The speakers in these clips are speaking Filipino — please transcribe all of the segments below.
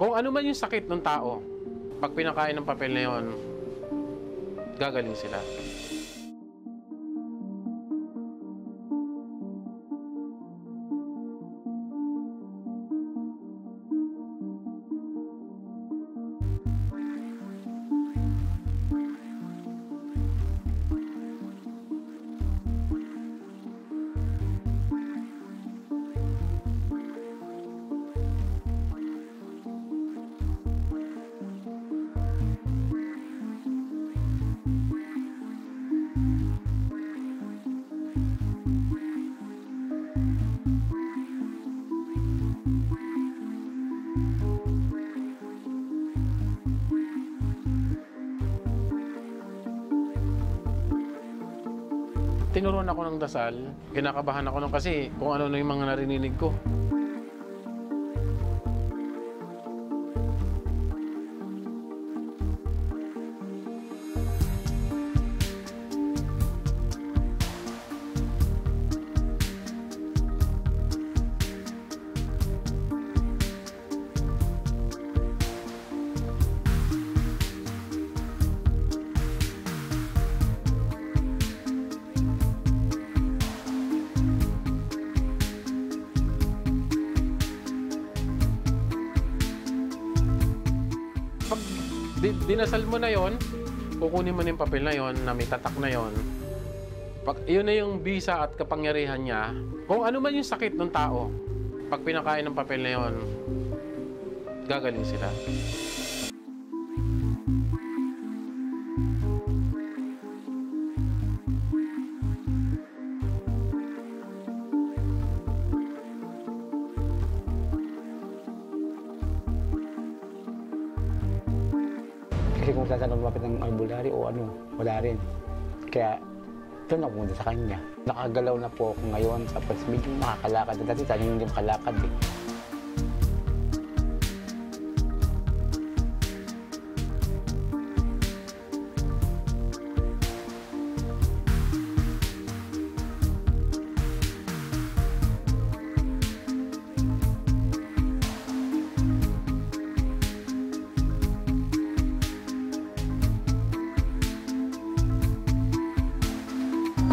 Kung ano man yung sakit ng tao, pag pinakain ng papel na yun, gagaling sila. Tinuruan ako ng dasal, kinakabahan ako nung kasi kung ano na yung mga narinig ko. Dinasal mo na yon, kukunin mo na yung papel na yon na may tatak na yon. Pag yun na yung bisa at kapangyarihan niya, kung ano man yung sakit ng tao, pag pinakain ng papel na yon, gagaling sila. Kung saan lumapit ng albularyo o ano, wala rin. Kaya, doon ako muna sa kanya. Nakagalaw na po ako ngayon, tapos medyo makakalakad. Dati tayo hindi makalakad eh.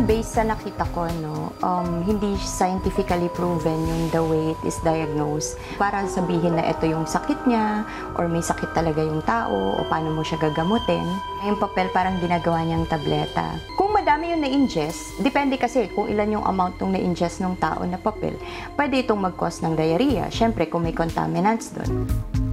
Based sa nakita ko, no, hindi scientifically proven yung the way it is diagnosed. Para sabihin na ito yung sakit niya, or may sakit talaga yung tao, o paano mo siya gagamutin. Yung papel parang ginagawa niyang tableta. Kung madami yung na-ingest, depende kasi kung ilan yung amount ng na-ingest ng tao na papel, pwede itong mag-cause ng diarrhea. Siyempre, kung may contaminants doon.